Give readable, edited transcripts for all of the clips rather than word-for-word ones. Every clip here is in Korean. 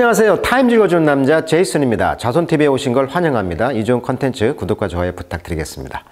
안녕하세요. 타임 즐거워주는 남자 제이슨입니다. 자손TV에 오신 걸 환영합니다. 이종 컨텐츠 구독과 좋아요 부탁드리겠습니다.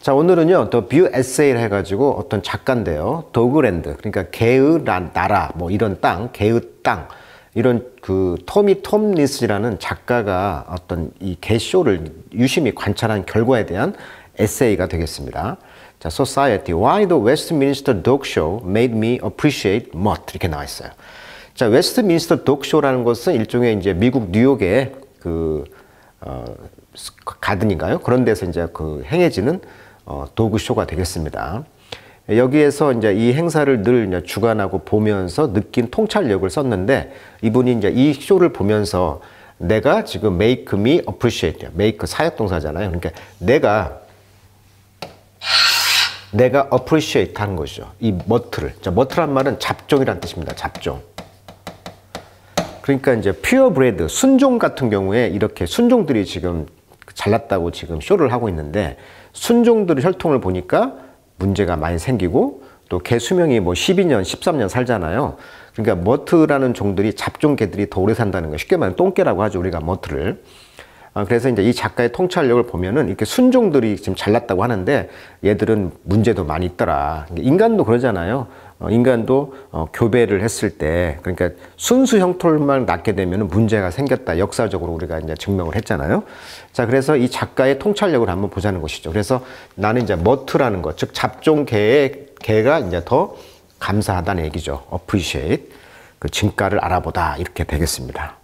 자, 오늘은요 또 뷰 에세이를 해가지고 어떤 작가인데요, 도그랜드, 그러니까 개의 나라, 뭐 이런 땅, 개의 땅, 이런 그 토미 톰리스라는 작가가 어떤 이 개쇼를 유심히 관찰한 결과에 대한 에세이가 되겠습니다. 자, Society, Why the Westminster Dog Show Made Me Appreciate Mutt, 이렇게 나와 있어요. 자, 웨스트민스터 독쇼라는 것은 일종의 이제 미국 뉴욕의 그 가든인가요? 그런 데서 이제 그 행해지는 도그쇼가 되겠습니다. 여기에서 이제 이 행사를 늘 주관하고 보면서 느낀 통찰력을 썼는데, 이분이 이제 이 쇼를 보면서 내가 지금 make me appreciate, make 사역동사잖아요. 그러니까 내가 appreciate 하는 것이죠. 이 머트를. 자, 머트란 말은 잡종이란 뜻입니다. 잡종. 그러니까 이제 퓨어 브레드, 순종 같은 경우에 이렇게 순종들이 지금 잘났다고 지금 쇼를 하고 있는데, 순종들의 혈통을 보니까 문제가 많이 생기고, 또 개 수명이 뭐 12년, 13년 살잖아요. 그러니까 머트라는 종들이, 잡종 개들이 더 오래 산다는 거예요. 쉽게 말하면 똥개라고 하죠, 우리가 머트를. 그래서 이제 이 작가의 통찰력을 보면은 이렇게 순종들이 지금 잘났다고 하는데 얘들은 문제도 많이 있더라. 인간도 그러잖아요. 인간도 교배를 했을 때, 그러니까 순수 형태만 낳게 되면 문제가 생겼다. 역사적으로 우리가 이제 증명을 했잖아요. 자, 그래서 이 작가의 통찰력을 한번 보자는 것이죠. 그래서 나는 이제 머트라는 것, 즉 잡종 개가 이제 더 감사하다는 얘기죠. appreciate, 그 진가를 알아보다, 이렇게 되겠습니다.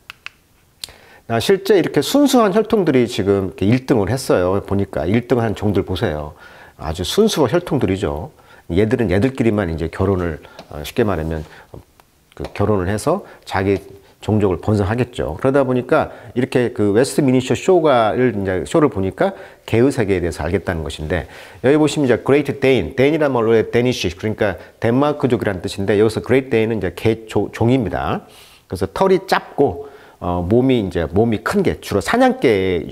실제 이렇게 순수한 혈통들이 지금 1등을 했어요. 보니까 1등한 종들 보세요. 아주 순수한 혈통들이죠. 얘들은 얘들끼리만 이제 결혼을, 쉽게 말하면 그 결혼을 해서 자기 종족을 번성하겠죠. 그러다 보니까 이렇게 그 웨스트민스터 쇼를 보니까 개의 세계에 대해서 알겠다는 것인데, 여기 보시면 이제 Great Dane, Dane이란 말로의 Danish, 그러니까 덴마크족이라는 뜻인데, 여기서 Great Dane은 이제 개 종입니다. 그래서 털이 짧고 몸이 큰 개, 주로 사냥개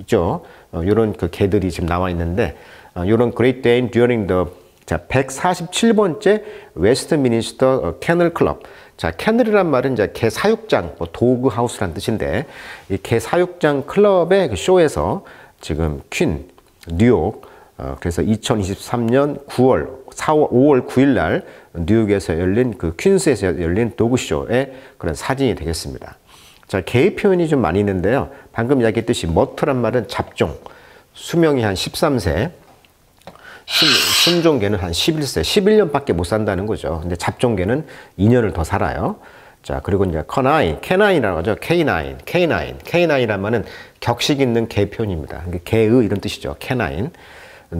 있죠. 요런 그 개들이 지금 나와 있는데, 요런 Great Dane during the, 자, 147번째 웨스트민스터 캐널 클럽. 자, 캐널이란 말은 이제 개 사육장, 뭐 도그 하우스란 뜻인데, 이 개 사육장 클럽의 그 쇼에서 지금 퀸, 뉴욕, 그래서 2023년 5월 9일 날 뉴욕에서 열린 그 퀸스에서 열린 도그쇼의 그런 사진이 되겠습니다. 자, 개의 표현이 좀 많이 있는데요. 방금 이야기했듯이 머트란 말은 잡종, 수명이 한 13세, 순종개는 한 11세, 11년밖에 못 산다는 거죠. 근데 잡종개는 2년을 더 살아요. 자, 그리고 이제 K9이라고 하죠. K9이란 말은 격식 있는 개 표현입니다. 그러니까 개의 이런 뜻이죠. K9,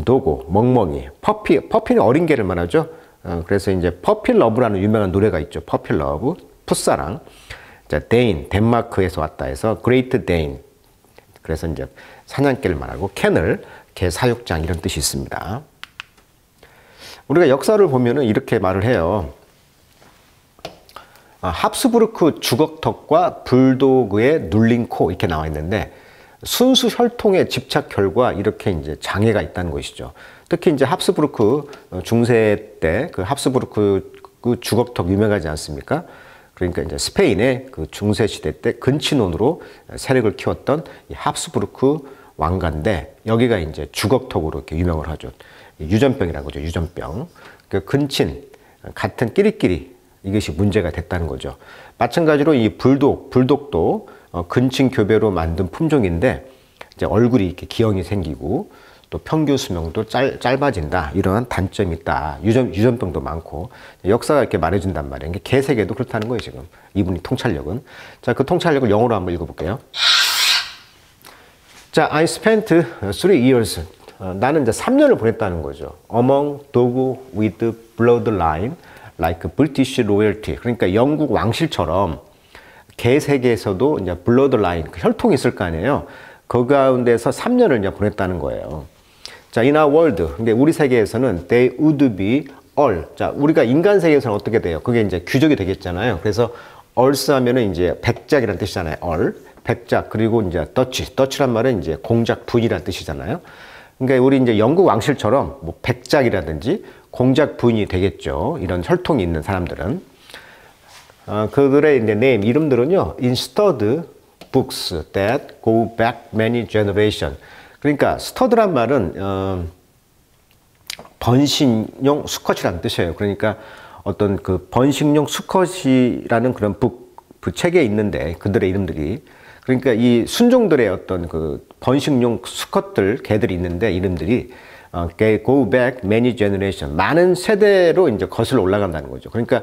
도고, 멍멍이, 퍼피는 어린 개를 말하죠. 그래서 이제 퍼피러브라는 유명한 노래가 있죠. 퍼피러브, 풋사랑. 자, 데인, 덴마크에서 왔다 해서 Great Dane, 그래서 이제 사냥개를 말하고, 캐널, 개 사육장, 이런 뜻이 있습니다. 우리가 역사를 보면은 이렇게 말을 해요. 합스부르크 주걱턱과 불도그의 눌린 코, 이렇게 나와 있는데, 순수 혈통의 집착 결과 이렇게 이제 장애가 있다는 것이죠. 특히 이제 합스부르크 중세 때 그 합스부르크 그 주걱턱 유명하지 않습니까? 그러니까 이제 스페인의 그 중세시대 때 근친혼으로 세력을 키웠던 이 합스부르크 왕가인데, 여기가 이제 주걱턱으로 이렇게 유명을 하죠. 유전병이라고 하죠. 유전병. 그 근친, 같은 끼리끼리 이것이 문제가 됐다는 거죠. 마찬가지로 이 불독도 근친 교배로 만든 품종인데, 이제 얼굴이 이렇게 기형이 생기고, 또 평균 수명도 짧아진다. 이러한 단점이 있다. 유전병도 많고, 역사가 이렇게 말해준단 말이에요. 개 세계도 그렇다는 거예요, 지금. 이분이 통찰력은. 자, 그 통찰력을 영어로 한번 읽어볼게요. 자, I spent 3 years. 나는 이제 3년을 보냈다는 거죠. Among dogs with bloodline, like British royalty. 그러니까 영국 왕실처럼 개 세계에서도 이제 bloodline, 그 혈통이 있을 거 아니에요. 그 가운데서 3년을 이제 보냈다는 거예요. 자, in our world, 근데 우리 세계에서는 they would be all. 자, 우리가 인간 세계에서는 어떻게 돼요? 그게 이제 규정이 되겠잖아요. 그래서 all's 하면은 이제 백작이라는 뜻이잖아요. all. 백작, 그리고 이제 더치란 말은 이제 공작 부인이라는 뜻이잖아요. 그러니까 우리 이제 영국 왕실처럼 뭐 백작이라든지 공작 부인이 되겠죠. 이런 혈통이 있는 사람들은. 그들의 이제 네임, 이름들은요, in stud books that go back many generation. 그러니까 스터드란 말은 번식용 수컷이라는 뜻이에요. 그러니까 어떤 그 번식용 수컷이라는 그런 부책에 있는데 그들의 이름들이, 그러니까 이 순종들의 어떤 그 번식용 수컷들, 개들이 있는데 이름들이 go back many generation, 많은 세대로 이제 거슬러 올라간다는 거죠. 그러니까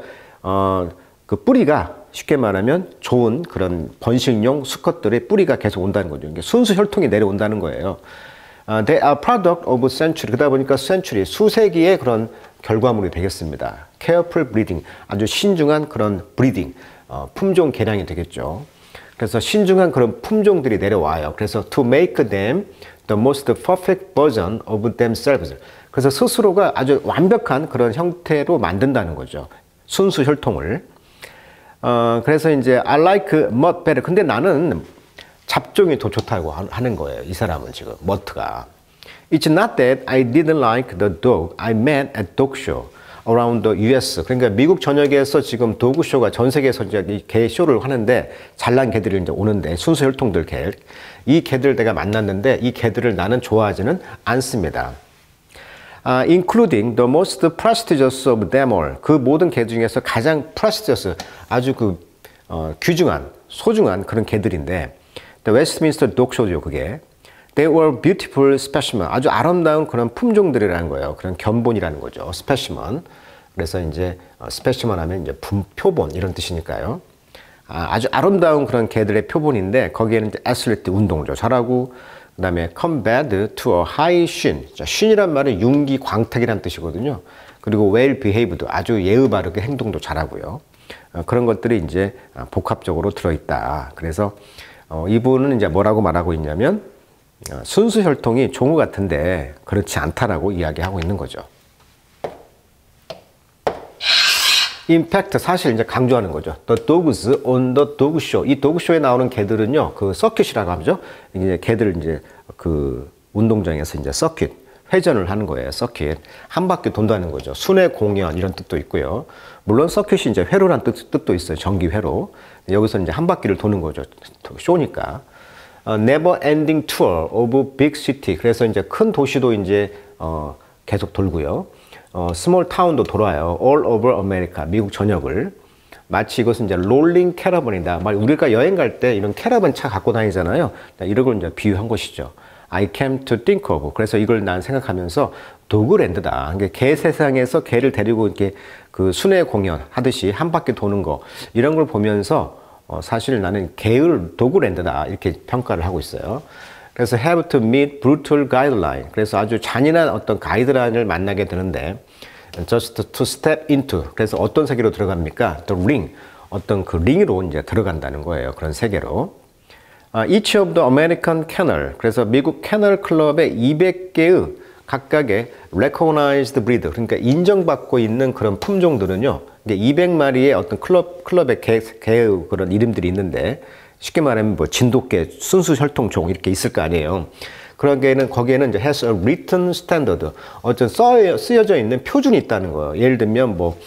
그 뿌리가 쉽게 말하면 좋은 그런 번식용 수컷들의 뿌리가 계속 온다는 거죠. 이게 순수 혈통이 내려온다는 거예요. They are product of century. 그러다 보니까 century, 수세기의 그런 결과물이 되겠습니다. Careful breeding, 아주 신중한 그런 breeding, 품종 개량이 되겠죠. 그래서 신중한 그런 품종들이 내려와요. 그래서 to make them the most perfect version of themselves. 그래서 스스로가 아주 완벽한 그런 형태로 만든다는 거죠. 순수 혈통을. 그래서 이제 I like mutt better. 근데 나는 잡종이 더 좋다고 하는 거예요. 이 사람은 지금 머트가. It's not that I didn't like the dog I met at dog show around the US. 그러니까 미국 전역에서 지금 도그 쇼가 전 세계에서 이제 이 개 쇼를 하는데 잘난 개들이 이제 오는데 순수 혈통들 개. 이 개들 내가 만났는데 이 개들을 나는 좋아하지는 않습니다. Including the most prestigious of them all. 그 모든 개 중에서 가장 prestigious, 아주 그 귀중한, 소중한 그런 개들인데 the Westminster Dog Show죠, 그게. They were beautiful specimen. 아주 아름다운 그런 품종들이라는 거예요. 그런 견본이라는 거죠. Specimen. 그래서 이제 specimen 하면 이제 표본 이런 뜻이니까요. 아주 아름다운 그런 개들의 표본인데 거기에는 이제 athlete, 운동도 잘하고, 그 다음에 compared to a high sheen. sheen이란 말은 윤기, 광택이란 뜻이거든요. 그리고 well behaved, 아주 예의 바르게 행동도 잘하고요. 그런 것들이 이제 복합적으로 들어있다. 그래서 이분은 이제 뭐라고 말하고 있냐면 순수 혈통이 종우 같은데 그렇지 않다라고 이야기하고 있는 거죠. 임팩트, 사실 이제 강조하는 거죠. The dogs on the dog show. 이 dog show에 나오는 개들은요, 그 서킷이라고 하죠. 이제 개들 이제 그 운동장에서 이제 서킷, 회전을 하는 거예요. 서킷, 한 바퀴 돈다는 거죠. 순회 공연 이런 뜻도 있고요. 물론 서킷이 이제 회로란 뜻도 있어요. 정기 회로. 여기서 이제 한 바퀴를 도는 거죠. 쇼니까. Never ending tour of big city. 그래서 이제 큰 도시도 이제 계속 돌고요. 스몰 타운도 돌아요. All over America. 미국 전역을. 마치 이것은 이제 롤링 캐러반이다. 우리가 여행 갈 때 이런 캐러반 차 갖고 다니잖아요. 이런 걸 이제 비유한 것이죠. I came to think of. 그래서 이걸 난 생각하면서 도그랜드다. 개 세상에서 개를 데리고 이렇게 그 순회 공연 하듯이 한 바퀴 도는 거. 이런 걸 보면서 사실 나는 개의 도그랜드다. 이렇게 평가를 하고 있어요. 그래서 have to meet brutal guideline. 그래서 아주 잔인한 어떤 가이드라인을 만나게 되는데 just to step into. 그래서 어떤 세계로 들어갑니까? The ring. 어떤 그 링으로 이제 들어간다는 거예요. 그런 세계로. Each of the American Kennel. 그래서 미국 캐널 클럽의 200개의 각각의 recognized breed. 그러니까 인정받고 있는 그런 품종들은요. 이제 200마리의 어떤 클럽의 개의 그런 이름들이 있는데 쉽게 말하면 뭐 진돗개, 순수 혈통종 이렇게 있을 거 아니에요. 그런 게는 거기에는 이제 has a written standard. 어떤 쓰여져 있는 표준이 있다는 거예요. 예를 들면 뭐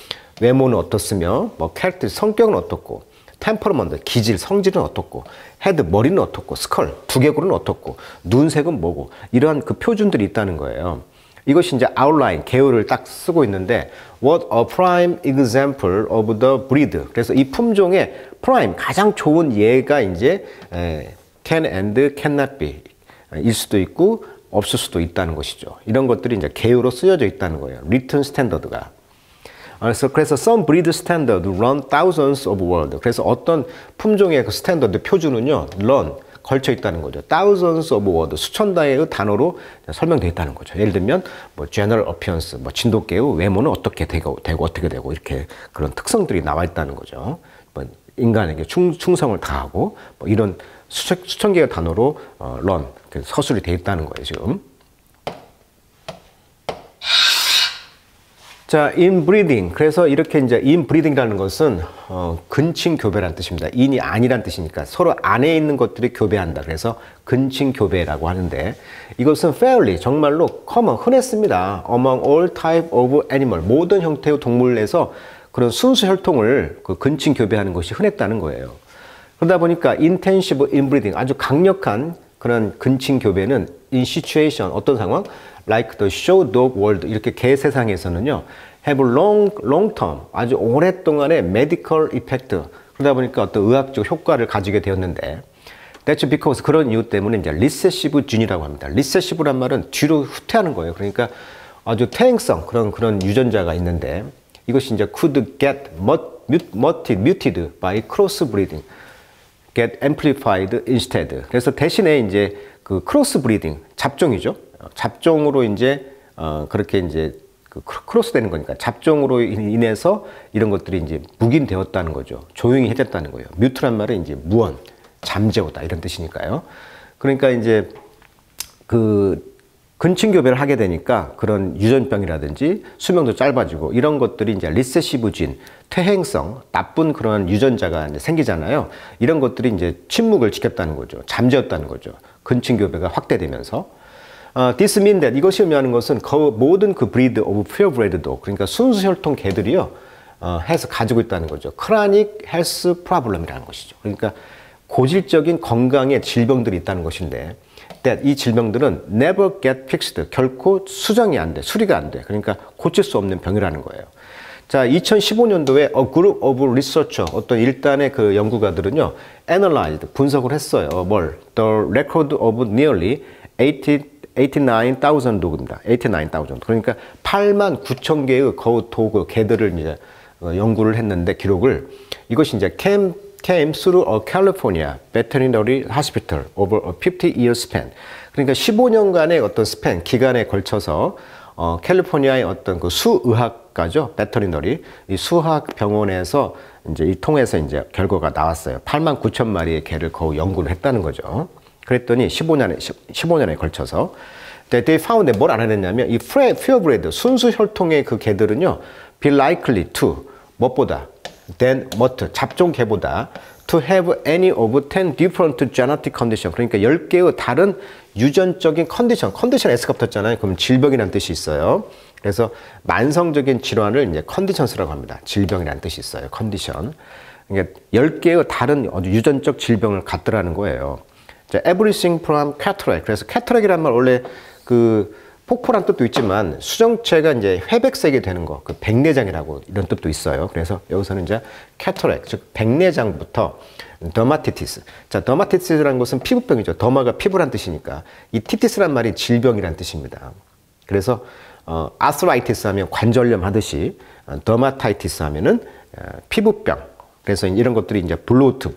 외모는 어떻으며, 뭐 캐릭터 성격은 어떻고, 템퍼먼트 기질, 성질은 어떻고, 헤드 머리는 어떻고, 스컬 두개골은 어떻고, 눈색은 뭐고, 이러한 그 표준들이 있다는 거예요. 이것이 이제 아웃라인, 개요를 딱 쓰고 있는데 What a prime example of the breed. 그래서 이 품종의 prime, 가장 좋은 예가 이제 can and cannot be 일 수도 있고 없을 수도 있다는 것이죠. 이런 것들이 이제 개요로 쓰여져 있다는 거예요. written standard가. 그래서 some breed standard run thousands of words. 그래서 어떤 품종의 그 스탠더드 표준은요, run 걸쳐 있다는 거죠. thousands of words, 수천 단위의 단어로 설명되어 있다는 거죠. 예를 들면 뭐 general appearance, 뭐 진돗개의 외모는 어떻게 되고 어떻게 되고, 이렇게 그런 특성들이 나와 있다는 거죠. 뭐 인간에게 충성을 다하고, 뭐 이런 수천 개의 단어로 run 서술이 되어 있다는 거예요, 지금. 자, inbreeding. 그래서 이렇게 이제 inbreeding이라는 것은 근친교배라는 뜻입니다. in이 아니란 뜻이니까 서로 안에 있는 것들이 교배한다. 그래서 근친교배라고 하는데 이것은 fairly, 정말로 common, 흔했습니다. among all type of animal, 모든 형태의 동물에서 그런 순수 혈통을 그 근친 교배하는 것이 흔했다는 거예요. 그러다 보니까 intensive inbreeding, 아주 강력한 그런 근친 교배는 in situation, 어떤 상황? like the show dog world, 이렇게 개 세상에서는요, have long term, 아주 오랫동안의 medical effect, 그러다 보니까 어떤 의학적 효과를 가지게 되었는데, that's because, 그런 이유 때문에 이제 recessive gene이라고 합니다. recessive란 말은 뒤로 후퇴하는 거예요. 그러니까 아주 퇴행성, 그런 유전자가 있는데, 이것이 이제 could get muted by crossbreeding, get amplified instead. 그래서 대신에 이제 그 crossbreeding, 잡종이죠. 잡종으로 이제 그렇게 이제 그 크로스 되는 거니까 잡종으로 인해서 이런 것들이 이제 묵인되었다는 거죠. 조용히 해졌다는 거예요. 뮤트란 말은 이제 무언, 잠재우다 이런 뜻이니까요. 그러니까 이제 그 근친교배를 하게 되니까 그런 유전병이라든지 수명도 짧아지고 이런 것들이 이제 리세시브 진, 퇴행성, 나쁜 그런 유전자가 이제 생기잖아요. 이런 것들이 이제 침묵을 지켰다는 거죠. 잠재웠다는 거죠. 근친교배가 확대되면서. This means that, 이것이 의미하는 것은 그 모든 그 breed of purebred dog, 그러니까 순수 혈통 개들이요, 해서 가지고 있다는 거죠. Chronic health problem이라는 것이죠. 그러니까 고질적인 건강의 질병들이 있다는 것인데, that, 이 질병들은 never get fixed, 결코 수정이 안 돼, 수리가 안 돼. 그러니까 고칠 수 없는 병이라는 거예요. 자, 2015년도에 A Group of Researcher, 어떤 일단의 그 연구가들은요, analyzed, 분석을 했어요. 뭘? The record of nearly 89,000 독입니다. 89,000. 그러니까 89,000개의 거 도그 개들을 이제 연구를 했는데 기록을 이것이 이제 came through a California veterinary hospital over a 50-year span. 그러니까 15년간의 어떤 스팬 기간에 걸쳐서 캘리포니아의 어떤 그 수의학과죠. veterinary 이 수학 병원에서 이제 이 통해서 이제 결과가 나왔어요. 89,000 마리의 개를 거의 연구를 했다는 거죠. 그랬더니 15년에 걸쳐서 they found that 뭘 알아냈냐면 이 purebred 순수 혈통의 그 개들은요 be likely to 무엇보다 than mutt 잡종 개보다 to have any of 10 different genetic condition 그러니까 10개의 다른 유전적인 컨디션 S가 붙었잖아요. 그럼 질병이라는 뜻이 있어요. 그래서 만성적인 질환을 이제 컨디션스라고 합니다. 질병이라는 뜻이 있어요. 컨디션 그러니까 10개의 다른 유전적 질병을 갖더라는 거예요. Everything from cataract. 그래서 cataract이란 말 원래 그 폭포란 뜻도 있지만 수정체가 이제 회백색이 되는 거, 그 백내장이라고 이런 뜻도 있어요. 그래서 여기서는 이제 cataract, 즉 백내장부터 dermatitis. 자, dermatitis라는 것은 피부병이죠. 더마가 피부란 뜻이니까 이 titis란 말이 질병이란 뜻입니다. 그래서 arthritis 하면 관절염 하듯이 dermatitis 하면은 피부병. 그래서 이런 것들이 이제 bloat,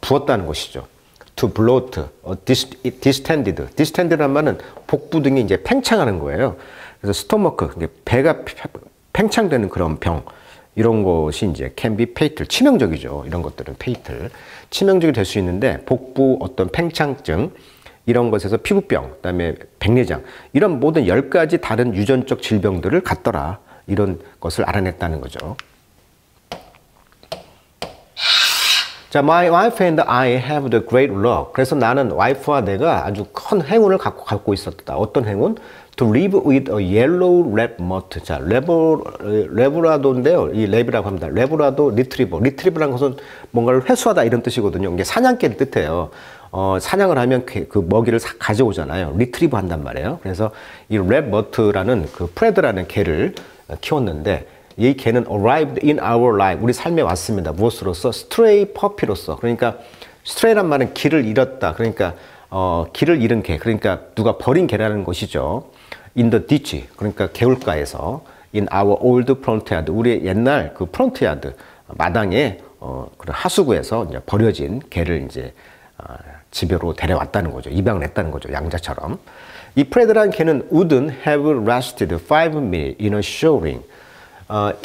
부었다는 것이죠. to bloat, distended. distended란 말은 복부 등이 이제 팽창하는 거예요. 그래서 stomach, 배가 팽창되는 그런 병, 이런 것이 이제 can be fatal, 치명적이죠. 이런 것들은 fatal. 치명적이 될 수 있는데, 복부 어떤 팽창증, 이런 것에서 피부병, 그 다음에 백내장, 이런 모든 10가지 다른 유전적 질병들을 갖더라. 이런 것을 알아냈다는 거죠. 자, my wife and I have the great luck. 그래서 나는 와이프와 내가 아주 큰 행운을 갖고 있었다. 어떤 행운? To live with a yellow lab mutt. 자, 레브라도인데요. 이 랩이라고 합니다. 레브라도 리트리버. 리트리버란 것은 뭔가를 회수하다 이런 뜻이거든요. 이게 사냥개를 뜻해요. 사냥을 하면 그 먹이를 가져오잖아요. 리트리버 한단 말이에요. 그래서 이 랩 머트라는 그 프레드라는 개를 키웠는데 이 개는 arrived in our life, 우리 삶에 왔습니다. 무엇으로서? stray puppy로서. 그러니까 stray란 말은 길을 잃었다. 그러니까 길을 잃은 개, 그러니까 누가 버린 개라는 것이죠. in the ditch, 그러니까 개울가에서 in our old front yard, 우리의 옛날 그 프론트 야드 마당에 그런 하수구에서 이제 버려진 개를 이제 집으로 데려왔다는 거죠. 입양을 했다는 거죠. 양자처럼. 이 프레드라는 개는 wouldn't have lasted 5 minutes in a showering.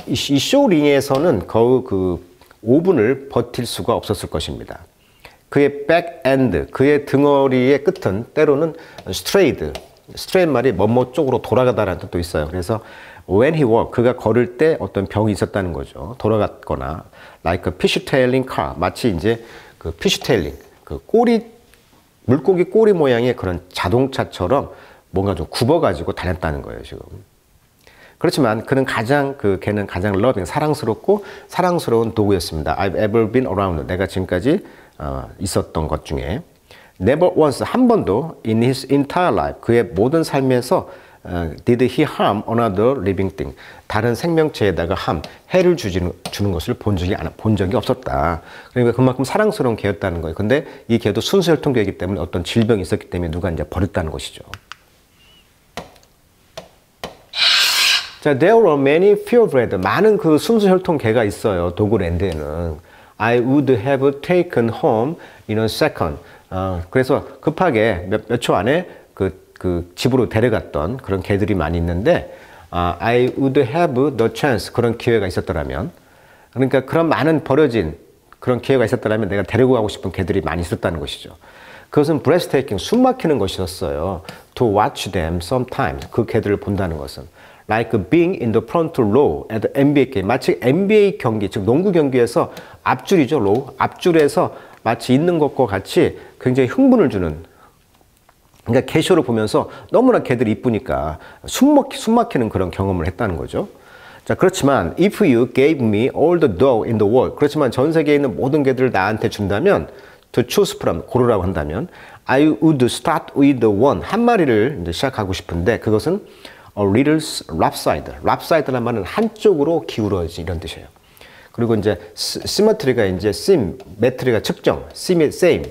이 쇼링에서는 거의 그 5분을 버틸 수가 없었을 것입니다. 그의 백엔드, 그의 등어리의 끝은 때로는 스트레이드, 스트레이드 말이 뭐뭐 쪽으로 돌아가다라는 뜻도 있어요. 그래서 when he walked, 그가 걸을 때 어떤 병이 있었다는 거죠. 돌아갔거나 like a fish tailing car, 마치 이제 그 fish tailing, 그 꼬리, 물고기 꼬리 모양의 그런 자동차처럼 뭔가 좀 굽어가지고 다녔다는 거예요, 지금. 그렇지만 그는 가장 걔는 가장 러빙, 사랑스러운 도구였습니다. I've ever been around. 내가 지금까지 있었던 것 중에 never once, 한 번도 in his entire life, 그의 모든 삶에서 did he harm another living thing, 다른 생명체에다가 해를 주는 것을 본 적이 없었다. 그러니까 그만큼 사랑스러운 개였다는 거예요. 근데 이 개도 순수혈통 개이기 때문에 어떤 질병이 있었기 때문에 누가 이제 버렸다는 것이죠. 자, there were many purebred, 많은 그 순수혈통 개가 있어요. 도그랜드에는. I would have taken home in a second. 그래서 급하게 몇 초 안에 그 집으로 데려갔던 그런 개들이 많이 있는데, I would have the chance, 그런 기회가 있었더라면, 그러니까 그런 많은 버려진 그런 기회가 있었더라면 내가 데리고 가고 싶은 개들이 많이 있었다는 것이죠. 그것은 breathtaking, 숨 막히는 것이었어요. To watch them sometimes, 그 개들을 본다는 것은. Like being in the front row at the NBA game, 마치 NBA 경기, 즉 농구 경기에서 앞줄이죠, row, 앞줄에서 마치 있는 것과 같이 굉장히 흥분을 주는, 그러니까 개쇼를 보면서 너무나 개들이 이쁘니까 숨 막히는 그런 경험을 했다는 거죠. 자, 그렇지만 if you gave me all the dog in the world, 그렇지만 전 세계에 있는 모든 개들을 나한테 준다면 to choose from, 고르라고 한다면 I would start with the one, 한 마리를 이제 시작하고 싶은데 그것은 a little lopsided. lopsided란 말은 한쪽으로 기울어진 이런 뜻이에요. 그리고 이제 symmetry가 이제 symmetry가 측정, same.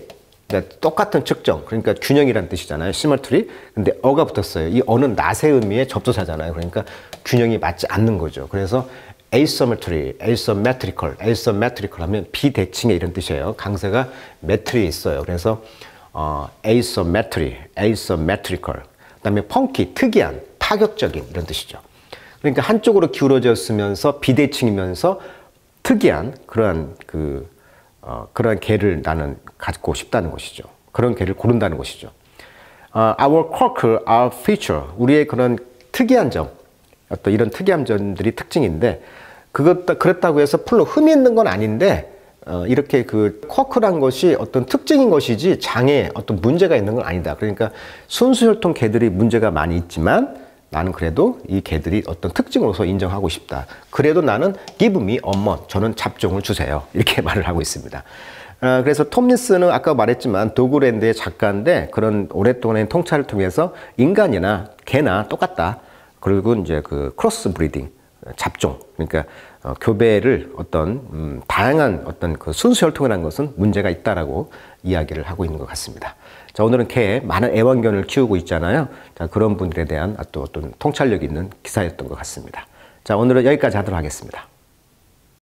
그러니까 똑같은 측정, 그러니까 균형이란 뜻이잖아요. 시멀트리. 근데 어가 붙었어요. 이 어는 낫의 의미의 접두사잖아요. 그러니까 균형이 맞지 않는 거죠. 그래서 asymmetry, asymmetrical 하면 비대칭의 이런 뜻이에요. 강세가 매트리에 있어요. 그래서 asymmetry, asymmetrical. 그다음에 펑키, 특이한, 파격적인 이런 뜻이죠. 그러니까 한쪽으로 기울어졌으면서 비대칭이면서 특이한 그러한 그런 개를 나는 갖고 싶다는 것이죠. 그런 개를 고른다는 것이죠. Our quirks are feature. 우리의 그런 특이한 점, 어떤 이런 특이한 점들이 특징인데, 그렇다고 해서 풀로 흠이 있는 건 아닌데, 이렇게 그 쿼크란 것이 어떤 특징인 것이지 장애, 어떤 문제가 있는 건 아니다. 그러니까 순수혈통 개들이 문제가 많이 있지만, 나는 그래도 이 개들이 어떤 특징으로서 인정하고 싶다. 그래도 나는 give me a month, 저는 잡종을 주세요. 이렇게 말을 하고 있습니다. 그래서 톰 리스는 아까 말했지만 도그랜드의 작가인데 그런 오랫동안의 통찰을 통해서 인간이나 개나 똑같다. 그리고 이제 그 크로스 브리딩, 잡종, 그러니까 교배를 어떤 다양한 어떤 그 순수 혈통이라는 것은 문제가 있다라고 이야기를 하고 있는 것 같습니다. 자, 오늘은 개에 많은 애완견을 키우고 있잖아요. 자, 그런 분들에 대한 또 어떤 통찰력 있는 기사였던 것 같습니다. 자, 오늘은 여기까지 하도록 하겠습니다.